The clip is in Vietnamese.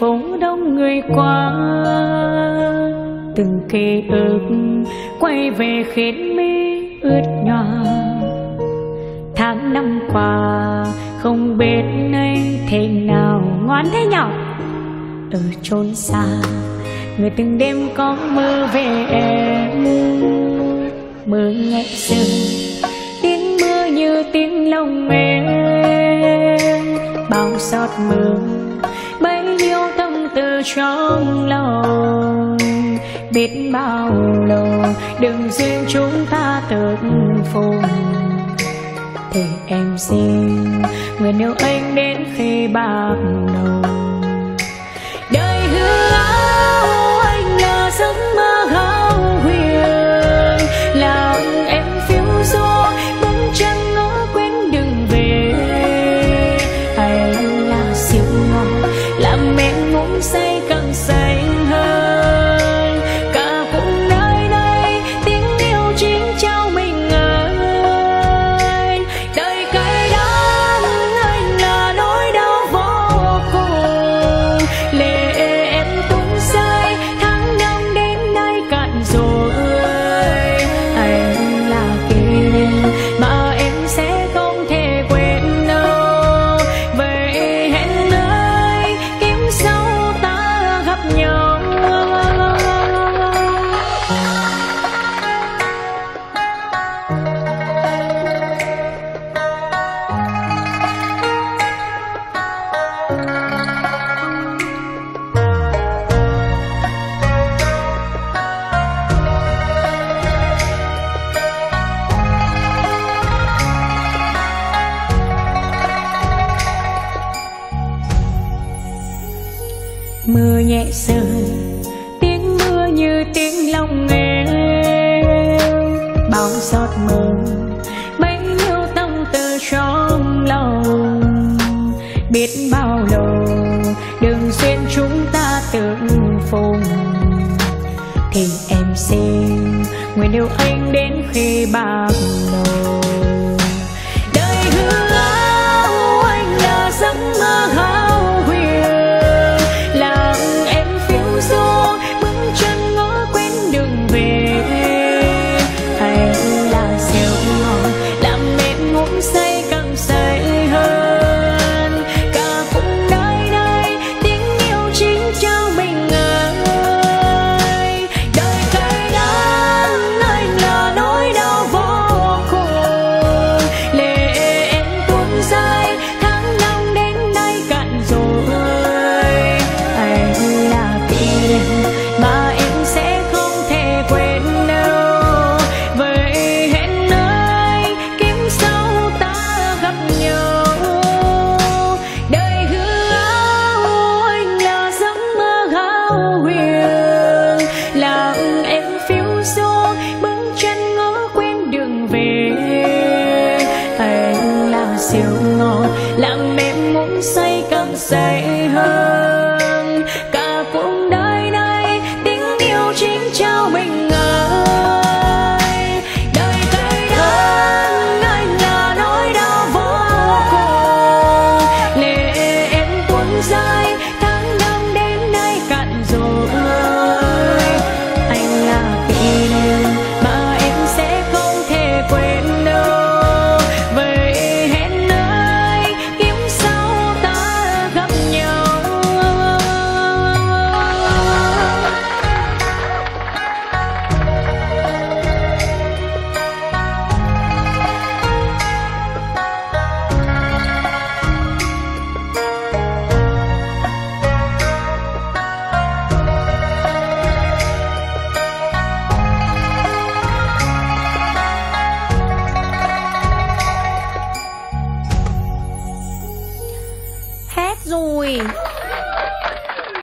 phố đông người qua, từng ký ức quay về khiến mi ướt nhòa. Tháng năm qua không biết nơi thế nào, ngoan thế nhỏ ở chốn xa, người từng đêm có mơ về em. Mơ ngày xưa tiếng mưa như tiếng lòng em, bao giọt mưa bấy nhiêu tâm tư trong lòng. Biết bao lâu đường duyên chúng ta từng phùng, thì em xin người yêu anh đến khi bạc đầu. Đời hư ảo anh là giấc mơ hão huyền, làm em phiêu du bóng trăng ngỡ quên đường về. Anh là siêu ngọt làm em muốn say càng say hơn. Mưa nhẹ rơi tiếng mưa như tiếng lòng em, bao giọt mơ bấy nhiêu tâm tư trong lòng. Biết bao lâu đường duyên chúng ta từng phùng, thì em xin nguyện yêu anh đến khi bạc đầu.